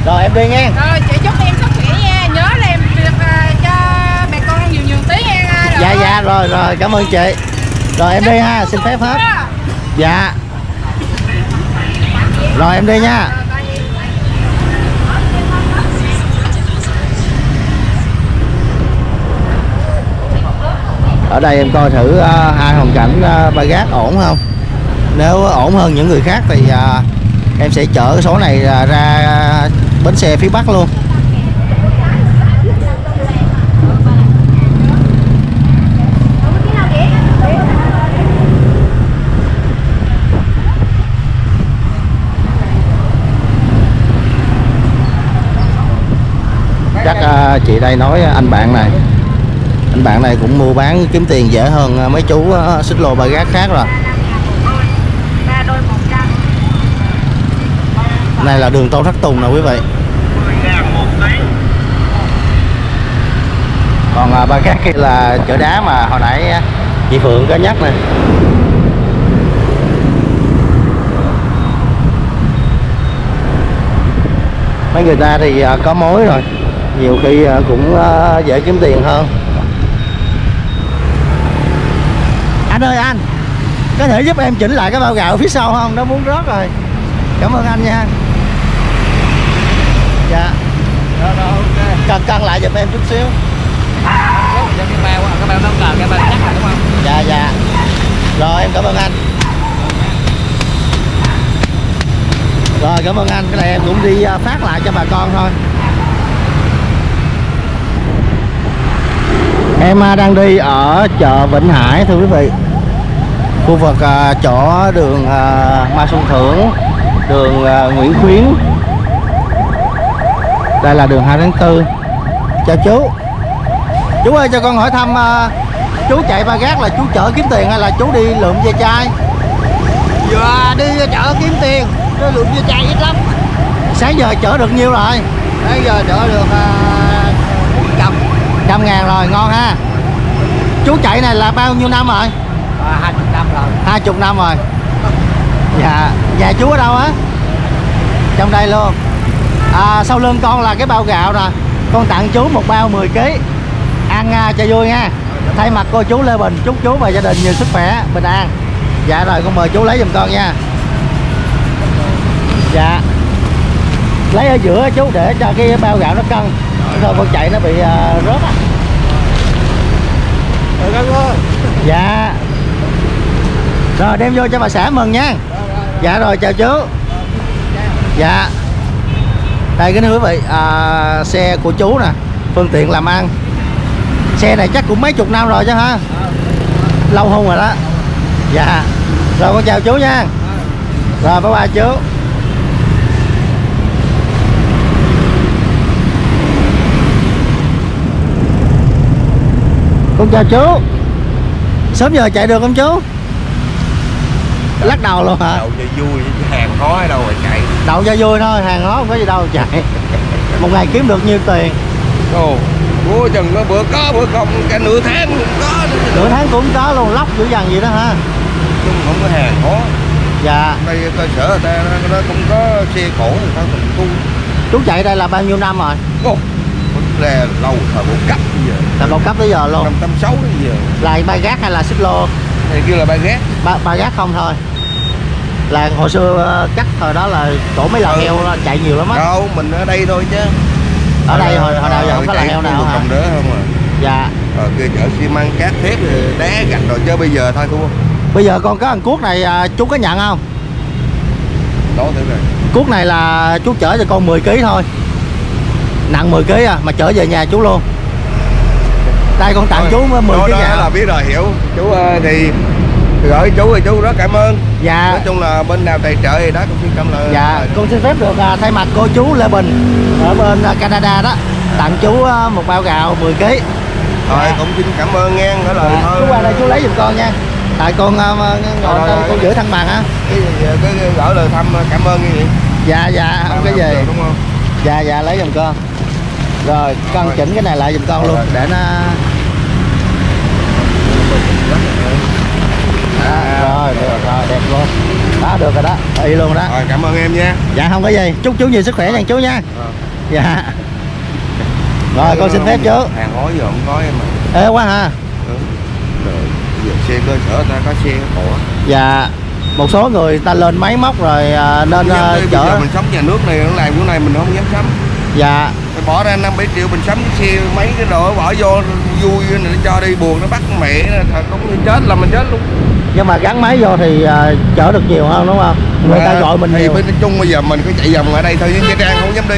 Rồi em đi nghe. Rồi chị chúc em sức khỏe nha. Nhớ là em việc cho bà con nhiều nhiều tí nha. Dạ dạ rồi rồi cảm ơn chị. Rồi em đi ha, xin phép hết. Dạ. Rồi em đi nha. Ở đây em coi thử uh, hai hoàn cảnh uh, ba gác ổn không. Nếu ổn hơn những người khác thì uh, em sẽ chở cái số này uh, ra uh, bến xe phía Bắc luôn. Chị đây nói anh bạn này anh bạn này cũng mua bán kiếm tiền dễ hơn mấy chú xích lô ba gác khác rồi. Này là đường Tôn Thất Tùng nè quý vị. Còn ba gác kia là chợ đá mà hồi nãy chị Phượng có nhắc nè. Mấy người ta thì có mối rồi, nhiều khi cũng dễ kiếm tiền hơn. Anh ơi anh, có thể giúp em chỉnh lại cái bao gạo phía sau không? Nó muốn rớt rồi. Cảm ơn anh nha. Dạ. Rồi rồi ok. Cần cân lại giùm em chút xíu. Cái bao cái bao nó cần cái bao chắc rồi đúng không? Dạ dạ. Rồi em cảm ơn anh. Rồi cảm ơn anh, cái này em cũng đi phát lại cho bà con thôi. Em đang đi ở chợ Vĩnh Hải thưa quý vị. Khu vực uh, chỗ đường uh, Ma Xuân Thưởng, đường uh, Nguyễn Khuyến. Đây là đường hai tháng tư. Chào chú. Chú ơi cho con hỏi thăm uh, chú chạy ba gác là chú chở kiếm tiền hay là chú đi lượm ve chai? Dạ đi chợ kiếm tiền, chứ lượm ve chai ít lắm. Sáng giờ chở được nhiêu rồi? Sáng giờ chở được uh, trăm ngàn rồi, ngon ha. Chú chạy này là bao nhiêu năm rồi? À, hai chục năm rồi. Hai chục năm rồi. Dạ. Dạ chú ở đâu á? Trong đây luôn. À, sau lưng con là cái bao gạo nè. Con tặng chú một bao mười ký. Ăn uh, cho vui nha. Thay mặt cô chú Lê Bình chúc chú và gia đình nhiều sức khỏe, bình an. Dạ rồi con mời chú lấy giùm con nha. Dạ. Lấy ở giữa chú để cho cái bao gạo nó cân. Thôi con chạy nó bị uh, rớt á. Dạ. Rồi đem vô cho bà xã mừng nha. Dạ rồi chào chú. Dạ. Đây kính thưa quý vị, uh, xe của chú nè, phương tiện làm ăn. Xe này chắc cũng mấy chục năm rồi chứ hả? Lâu hơn rồi đó. Dạ. Rồi con chào chú nha. Rồi bye bye chú. Con chào chú. Sớm giờ chạy được không chú? Lắc đầu luôn hả? Đậu cho vui, hàng khó ở đâu rồi chạy. Đậu cho vui thôi, hàng khó không có gì đâu chạy. Một ngày kiếm được nhiêu tiền? Ồ, vô chừng bữa có bữa không, cả nửa tháng cũng có. Nửa tháng cũng có luôn, lóc dữ dằn vậy đó ha. Nhưng không có hàng khó. Dạ. Đây cơ sở người ta nó cũng có xe cổ, người ta cũng tu. Chú chạy đây là bao nhiêu năm rồi? Ồ, là lâu thời bao cấp bây giờ. Là bao cấp tới giờ luôn. Năm tám sáu đến giờ. Là ba gác hay là xích lô? Thì kêu là ba gác. Ba, ba gác không thôi. Là hồi xưa chắc thời đó là tổ mấy lò heo chạy nhiều lắm á. Đâu, mình ở đây thôi chứ. Ở đây hồi hồi nào giờ không có lò heo nào hả? Dạ. Rồi kia chở xi măng cát thép đá gạch rồi chứ bây giờ thôi thua. Bây giờ con có thằng cuốc này chú có nhận không? Đó thử rồi. Cuốc này là chú chở cho con mười ký thôi. Nặng mười ký à mà chở về nhà chú luôn. Đây con tặng chú mười ký nhà là biết rồi hiểu. Chú thì gửi chú thì chú rất cảm ơn. Dạ. Nói chung là bên nào tài trợ thì đó cũng xin cảm ơn. Dạ. Con xin phép được thay mặt cô chú Lê Bình ở bên Canada đó tặng chú một bao gạo mười ký. Rồi cũng xin cảm ơn nghe gửi lời thôi. Chú qua đây chú lấy giùm con nha. Tại con ngồi con giữ thăng bằng á. Cái gửi lời thăm cảm ơn như vậy. Dạ dạ không cái gì. Đúng không? Dạ dạ lấy giùm con. Rồi con chỉnh cái này lại giùm con luôn để nó. À, rồi, được rồi, đẹp luôn. Đó, được rồi đó, y luôn đó. Rồi, cảm ơn em nha. Dạ, không có gì. Chúc chú nhiều sức khỏe nha chú nha. Ờ. Dạ. Rồi, đấy, con xin phép chú. Hàng hối giờ không có em mà. Ê quá ha. Ừ. Rồi, giờ xe cơ sở ta có xe cổ. Dạ. Một số người ta lên máy móc rồi nên chở. Chở... mình sống nhà nước này, nó làm chỗ này mình không dám sống. Dạ. Mình bỏ ra năm bảy triệu mình sắm cái xe mấy cái đồ bỏ vô vui nó cho đi buồn nó bắt mẹ thật đúng như chết là mình chết luôn. Nhưng mà gắn máy vô thì uh, chở được nhiều hơn đúng không? Người à, ta gọi mình thì nhiều. Bên chung bây giờ mình cứ chạy vòng ở đây thôi chứ Nha Trang không dám đi.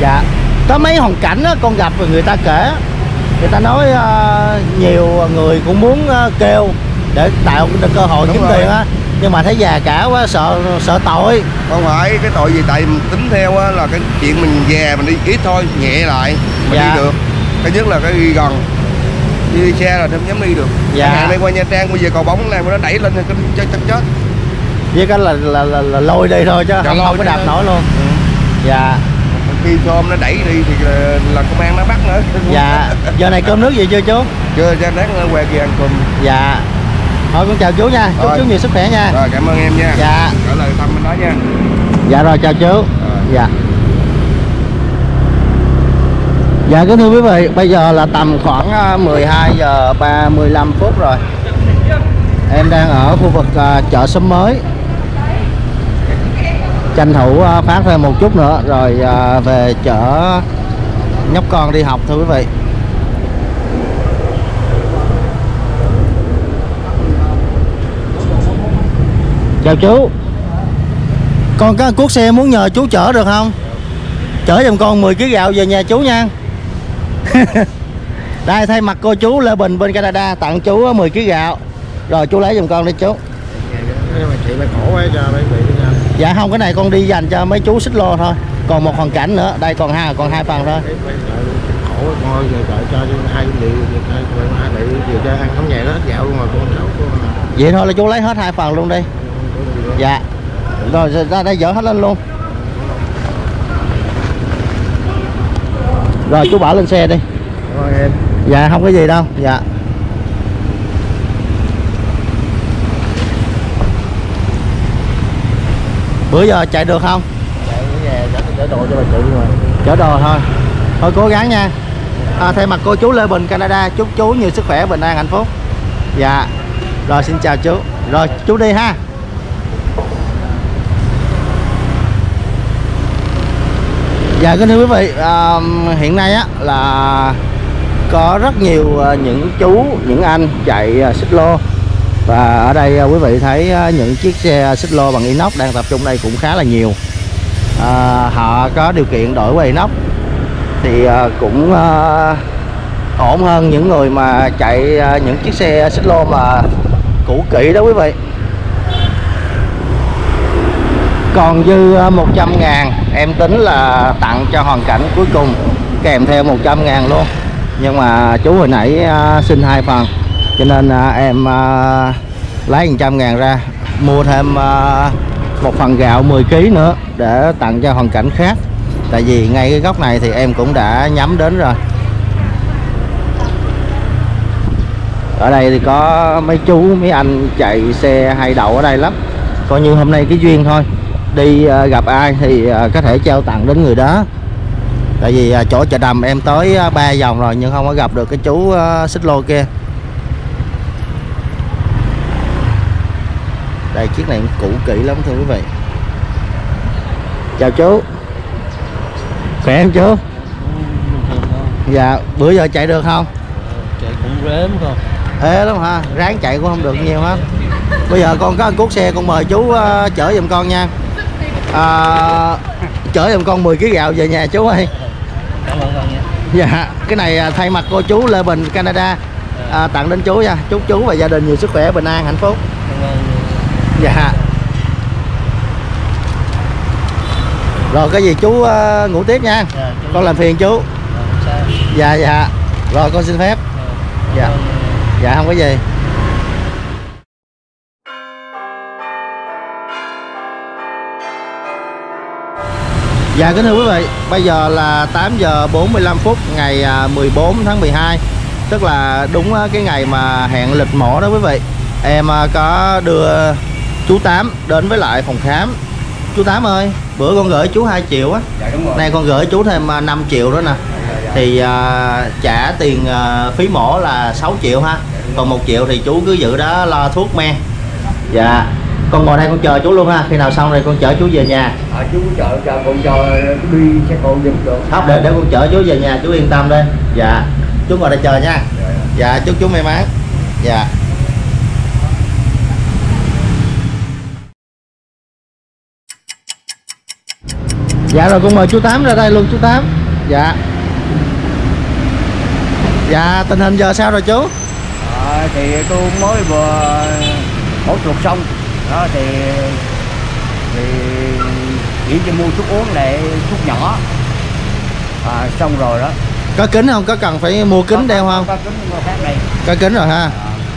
Dạ. Có mấy hoàn cảnh đó, con gặp rồi người ta kể. Người ta nói uh, nhiều người cũng muốn uh, kêu để tạo được cơ hội đúng kiếm rồi. Tiền á. Nhưng mà thấy già cả quá sợ sợ tội. Không phải cái tội gì tại mình tính theo á, là cái chuyện mình già mình đi ít thôi nhẹ lại mình dạ. Đi được. Cái nhất là cái đi gần đi xe là không dám đi được. Dạ. Đây qua Nha Trang bây giờ cầu bóng này nó đẩy lên cho chắc chết. Với cái là là, là là lôi đi thôi chứ không, không có đạp nổi luôn. Ừ. Dạ. Khi tôm nó đẩy đi thì là, là công an nó bắt nữa. Dạ. Giờ này cơm nước gì chưa chú? Chưa, đang đang quẹt gì ăn cơm. Dạ. Thôi con chào chú nha, chúc rồi. Chú nhiều sức khỏe nha. Rồi cảm ơn em nha. Dạ. Gửi lời thăm bên đó nha. Dạ rồi chào chú. Rồi. Dạ. Dạ kính thưa quý vị, bây giờ là tầm khoảng mười hai giờ ba mươi lăm phút rồi. Em đang ở khu vực chợ xóm mới. Tranh thủ phát thêm một chút nữa rồi về chở nhóc con đi học thưa quý vị. Chào chú. Con có cuốc xe muốn nhờ chú chở được không? Chở giùm con mười ký gạo về nhà chú nha. Đây thay mặt cô chú Lê Bình bên Canada tặng chú mười ký gạo. Rồi chú lấy giùm con đi chú. Dạ không, cái này con đi dành cho mấy chú xích lô thôi. Còn một hoàn cảnh nữa, đây còn hai còn hai phần thôi. Vậy thôi là chú lấy hết hai phần luôn đi. Dạ. Rồi ra đây dỡ hết lên luôn. Rồi chú bỏ lên xe đi. Rồi em. Dạ không có gì đâu. Dạ. Bữa giờ chạy được không? Chạy chở đồ cho bà chị rồi. Chở đồ thôi. Thôi cố gắng nha. À, thay mặt cô chú Lê Bình Canada chúc chú nhiều sức khỏe, bình an, hạnh phúc. Dạ. Rồi xin chào chú. Rồi chú đi ha. Dạ kính thưa quý vị, à, hiện nay á là có rất nhiều những chú, những anh chạy xích lô. Và ở đây quý vị thấy những chiếc xe xích lô bằng inox đang tập trung đây cũng khá là nhiều. à, Họ có điều kiện đổi qua inox thì cũng à, ổn hơn những người mà chạy những chiếc xe xích lô mà cũ kỹ đó quý vị. Còn dư một trăm ngàn em tính là tặng cho hoàn cảnh cuối cùng kèm theo một trăm ngàn luôn. Nhưng mà chú hồi nãy xin hai phần cho nên em lấy một trăm ngàn ra mua thêm một phần gạo mười ký nữa để tặng cho hoàn cảnh khác. Tại vì ngay cái góc này thì em cũng đã nhắm đến rồi. Ở đây thì có mấy chú mấy anh chạy xe hay đậu ở đây lắm. Coi như hôm nay cái duyên thôi, đi gặp ai thì có thể trao tặng đến người đó. Tại vì chỗ chợ Đầm em tới ba vòng rồi nhưng không có gặp được cái chú XíchLo kia. Đây, chiếc này cũ kỹ lắm thưa quý vị. Chào chú, khỏe em chú? Dạ, bữa giờ chạy được không? Chạy cũng rếm không? Ế lắm hả? Ráng chạy cũng không được nhiều hết. Bây giờ con có cuốc xe con mời chú uh, chở giùm con nha. uh, Chở giùm con mười ký gạo về nhà chú ơi. Cảm ơn con nha. Dạ, cái này thay mặt cô chú Lê Bình Canada uh, tặng đến chú nha. Chúc chú và gia đình nhiều sức khỏe, bình an, hạnh phúc. Cảm ơn. Dạ. Rồi cái gì chú uh, ngủ tiếp nha. Dạ, con làm phiền chú. Dạ dạ. Rồi con xin phép. Dạ. Dạ không có gì. Dạ kính thưa quý vị, bây giờ là tám giờ bốn mươi lăm phút ngày mười bốn tháng mười hai, tức là đúng cái ngày mà hẹn lịch mổ đó quý vị. Em có đưa chú Tám đến với lại phòng khám. Chú Tám ơi, bữa con gửi chú hai triệu á. Dạ, đúng rồi. Nay con gửi chú thêm năm triệu nữa nè. Thì à, trả tiền à, phí mổ là sáu triệu ha. Còn một triệu thì chú cứ giữ đó lo thuốc men. Dạ. Con ngồi đây con chờ chú luôn ha. Khi nào xong rồi con chở chú về nhà. À, chú chở chờ con cho đi xe con giùm được. Không, để, để con chở chú về nhà, chú yên tâm đi. Dạ. Chú ngồi đây chờ nha. Dạ, chúc chú may mắn. Dạ. Dạ rồi con mời chú Tám ra đây luôn chú Tám. Dạ. Dạ, tình hình giờ sao rồi chú? À, thì tôi mới vừa phẫu thuật xong. Đó thì thì chỉ cho mua thuốc uống để thuốc nhỏ. À, xong rồi đó. Có kính không? Có cần phải mua kính có, đeo không? Có, có kính mua khác đây. Có kính rồi ha. À.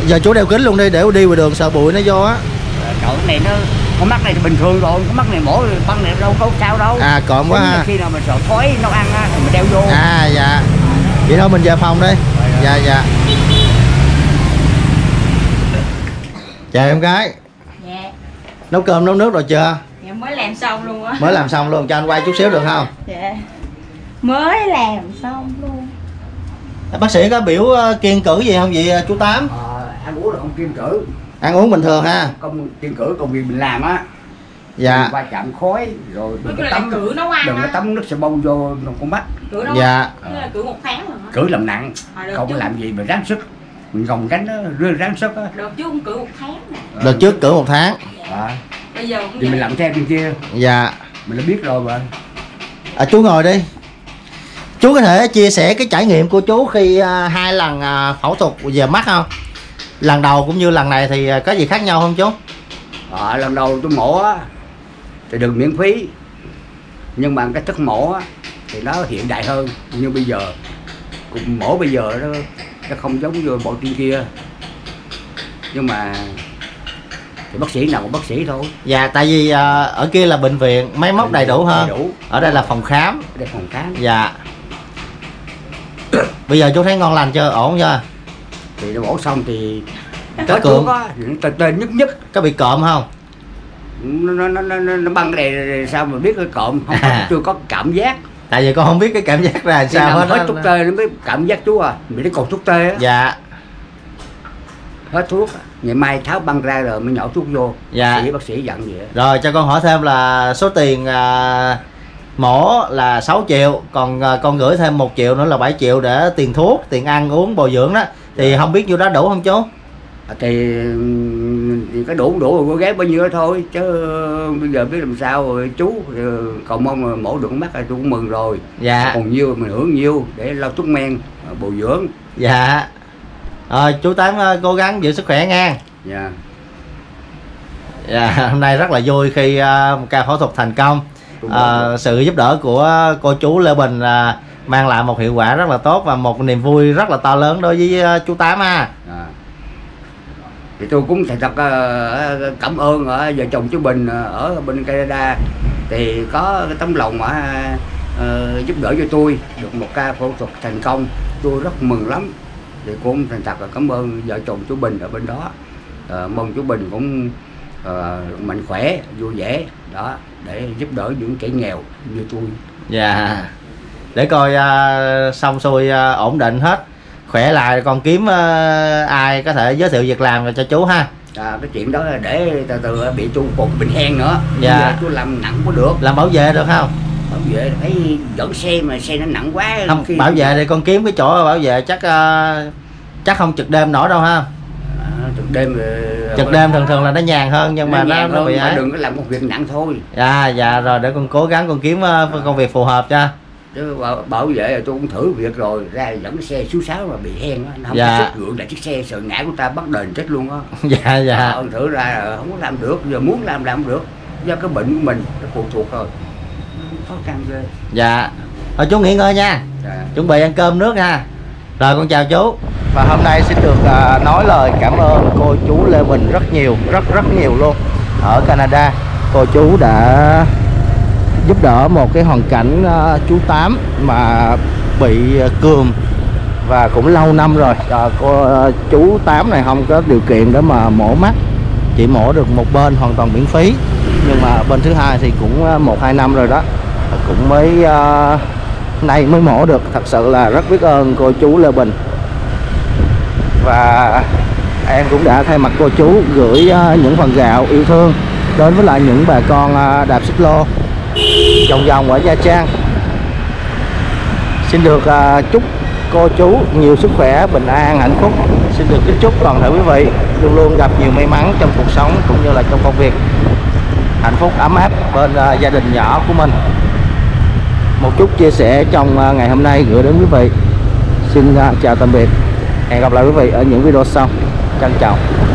Giờ chú đeo kính luôn đi để đi ngoài đường sợ bụi nó vô á. Cậu này nó con mắt này thì bình thường rồi, con mắt này mổ băng này đâu có sao đâu. À cộm quá ha. Khi nào mình sợ khói nó ăn á thì mình đeo vô. À dạ. Vậy thôi mình về phòng đi. Dạ dạ. Chào em gái. Dạ. Nấu cơm nấu nước rồi chưa? Dạ mới làm xong luôn á. Mới làm xong luôn, cho anh quay chút xíu được không? Dạ. Mới làm xong luôn. Bác sĩ có biểu kiêng cữ gì không vậy chú Tám? Ờ, ăn uống được không kiêng cữ. Ăn uống bình thường ha. Không kiêng cữ, còn vì mình làm á. Dạ. Qua chạm khói rồi đừng có tắm, cử nấu ăn đừng có tắm nước xà bông vô con mắt. Cử dạ. À. Cử một tháng rồi. Cử làm nặng. À, không chứ. Làm gì mà ráng sức. Mình gồng gánh nó ráng, ráng sức á. Được chứ không cử một tháng. Được à. Trước cử một tháng. Dạ. À. Bây giờ cũng thì mình làm theo bên kia. Dạ. Mình đã biết rồi mà. À chú ngồi đi. Chú có thể chia sẻ cái trải nghiệm của chú khi uh, hai lần uh, phẫu thuật về mắt không? Lần đầu cũng như lần này thì có gì khác nhau không chú? À, lần đầu tôi mổ á thì được miễn phí, nhưng mà cái thức mổ á, thì nó hiện đại hơn. Như bây giờ cũng mổ bây giờ nó, nó không giống như bộ trên kia, nhưng mà thì bác sĩ nào cũng bác sĩ thôi. Dạ tại vì à, ở kia là bệnh viện máy móc đầy đủ hơn, đầy đủ. Ở đây là phòng khám. Ở đây phòng khám. Dạ. Bây giờ chú thấy ngon lành chưa, ổn chưa? Thì nó mổ xong thì có cường tên nhất nhất có bị cộm không? Nó, nó, nó, nó băng cái này sao mà biết cái cộm không, à. Chưa có cảm giác. Tại vì con không biết cái cảm giác ra làm sao hết. Hết thuốc tê nó mới cảm giác chú à. Bị cái cột thuốc tê á. Dạ. Hết thuốc, ngày mai tháo băng ra rồi mới nhỏ thuốc vô. Dạ. Thì bác sĩ dặn vậy. Rồi cho con hỏi thêm là số tiền à, mổ là sáu triệu. Còn à, con gửi thêm một triệu nữa là bảy triệu để tiền thuốc, tiền ăn uống, bồi dưỡng đó. Thì dạ. Không biết vô đó đủ không chú? Thì, thì cái đủ đủ rồi cô ghé bao nhiêu đó thôi, chứ bây giờ biết làm sao rồi chú. Cầu mong mổ được mắt là tôi cũng mừng rồi. Dạ. Còn nhiêu mình hưởng nhiêu để lo thuốc men bồi dưỡng. Dạ. Rồi à, chú Tám cố gắng giữ sức khỏe nha. Dạ. Dạ hôm nay rất là vui khi uh, một ca phẫu thuật thành công. Uh, sự giúp đỡ của cô chú Lê Bình uh, mang lại một hiệu quả rất là tốt và một niềm vui rất là to lớn đối với uh, chú Tám ha. À. Thì tôi cũng thật thật cảm ơn ở vợ chồng chú Bình ở bên Canada thì có cái tấm lòng giúp đỡ cho tôi được một ca phẫu thuật thành công, tôi rất mừng lắm. Thì cũng thành thật là cảm ơn vợ chồng chú Bình ở bên đó, à, mong chú Bình cũng à, mạnh khỏe, vui vẻ đó để giúp đỡ những kẻ nghèo như tôi. Dạ. Yeah. Để coi à, xong xuôi à, ổn định hết, khỏe lại con kiếm à, ai có thể giới thiệu việc làm cho chú ha. À, cái chuyện đó là để từ từ bị chú cột bệnh hen nữa. Dạ. Yeah. Chú làm nặng có được. Làm bảo vệ được không? Bảo vệ thấy dẫn xe mà xe nó nặng quá. Không, khi... bảo vệ thì con kiếm cái chỗ bảo vệ chắc uh, chắc không trực đêm nổi đâu ha. À, trực đêm trực đêm thường thường là nó nhàn hơn nhưng nó mà nó, nó bị ấy. Đừng có làm một việc nặng thôi. Dạ dạ rồi để con cố gắng con kiếm uh, à. công việc phù hợp cho. Chứ bảo, bảo vệ là tôi cũng thử việc rồi, ra dẫn xe số sáu mà bị hen, nó không dạ. có sức gượng lại chiếc xe sợ ngã của ta bắt đền chết luôn á. Dạ dạ. À, thử ra là không có làm được, giờ muốn làm làm được, do cái bệnh của mình nó phụ thuộc thôi. Khó khăn ghê. Dạ. Thôi chú nghỉ ngơi nha. Dạ. Chuẩn bị ăn cơm nước ha. Rồi con chào chú. Và hôm nay xin được nói lời cảm ơn cô chú Lê Bình rất nhiều, rất rất nhiều luôn. Ở Canada, cô chú đã giúp đỡ một cái hoàn cảnh chú Tám mà bị cườm và cũng lâu năm rồi. Rồi cô chú Tám này không có điều kiện để mà mổ mắt, chỉ mổ được một bên hoàn toàn miễn phí. Nhưng mà bên thứ hai thì cũng một hai năm rồi đó, cũng mới uh, nay mới mổ được. Thật sự là rất biết ơn cô chú Lê Bình. Và em cũng đã thay mặt cô chú gửi uh, những phần gạo yêu thương đến với lại những bà con uh, đạp xích lô vòng vòng ở Nha Trang. Xin được uh, chúc cô chú nhiều sức khỏe, bình an, hạnh phúc. Xin được kính chúc toàn thể quý vị luôn luôn gặp nhiều may mắn trong cuộc sống cũng như là trong công việc, hạnh phúc ấm áp bên uh, gia đình nhỏ của mình. Một chút chia sẻ trong uh, ngày hôm nay gửi đến quý vị. Xin uh, chào tạm biệt, hẹn gặp lại quý vị ở những video sau. Trân trọng.